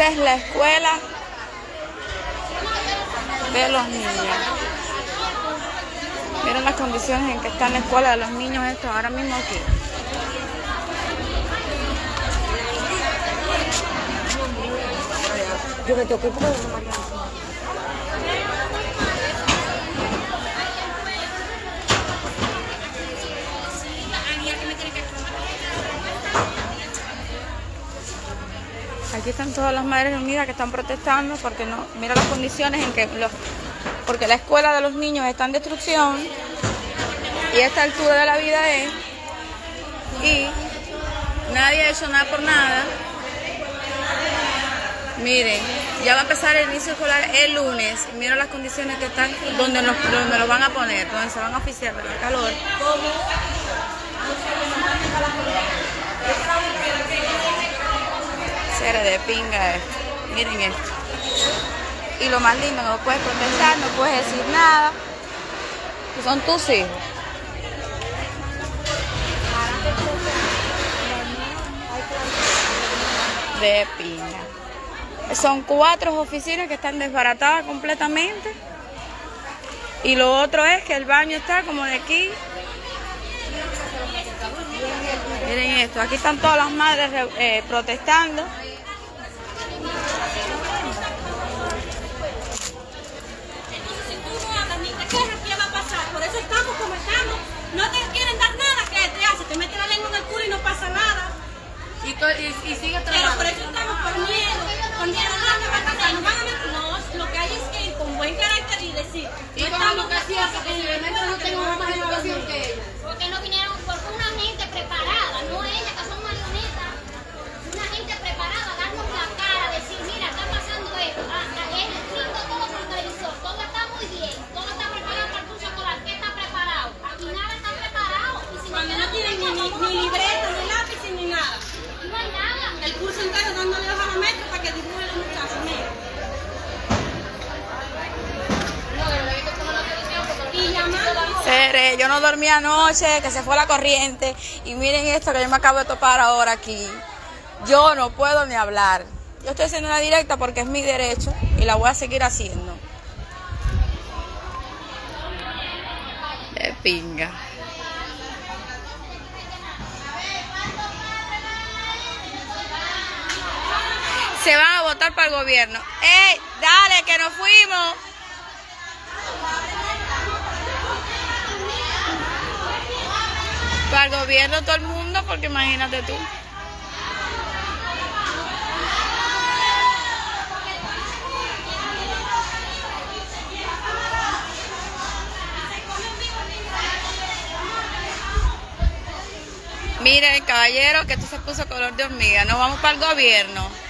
Esta es la escuela de los niños. Miren las condiciones en que está la escuela de los niños estos ahora mismo aquí. Yo me toqué por aquí están todas las madres unidas que están protestando porque no, mira las condiciones en que porque la escuela de los niños está en destrucción y esta altura de la vida es, y nadie ha hecho nada por nada. Miren, ya va a empezar el inicio escolar el lunes. Mira las condiciones que están, donde los van a poner, donde se van a oficiar de la calor. De pinga, miren esto. Y lo más lindo, no puedes protestar, no puedes decir nada, que son tus hijos. De pinga. Son 4 oficinas que están desbaratadas completamente. Y lo otro es que el baño está como de aquí. Miren esto, aquí están todas las madres protestando. No te quieren dar nada, que te hace, te mete la lengua en el culo y no pasa nada. Y sigue trabajando. Pero por eso estamos con miedo, no, lo que hay es que ir con buen carácter y decir. Y no con educación, porque realmente no tenemos más educación que ellos. Porque no vinieron por una gente preparada, no ellas que son marionetas, una gente preparada, darnos la cara, decir, mira, está pasando esto, hasta él, todo por televisor, todo está muy bien, todo está preparado para tu chocolate, que está preparado, aquí nada está preparado. Y si cuando no tienen ni libreta, ni lápiz, ni nada. No hay nada. El curso entero dándole los maestros para que dibujen los muchachos, mira. Yo no dormí anoche, que se fue la corriente. Y miren esto que yo me acabo de topar ahora aquí. Yo no puedo ni hablar. Yo estoy haciendo una directa porque es mi derecho y la voy a seguir haciendo. De pinga. Se van a votar para el gobierno. ¡Ey! ¡Dale, que nos fuimos! Para el gobierno todo el mundo, porque imagínate tú. Mira el caballero que tú se puso color de hormiga. Nos vamos para el gobierno.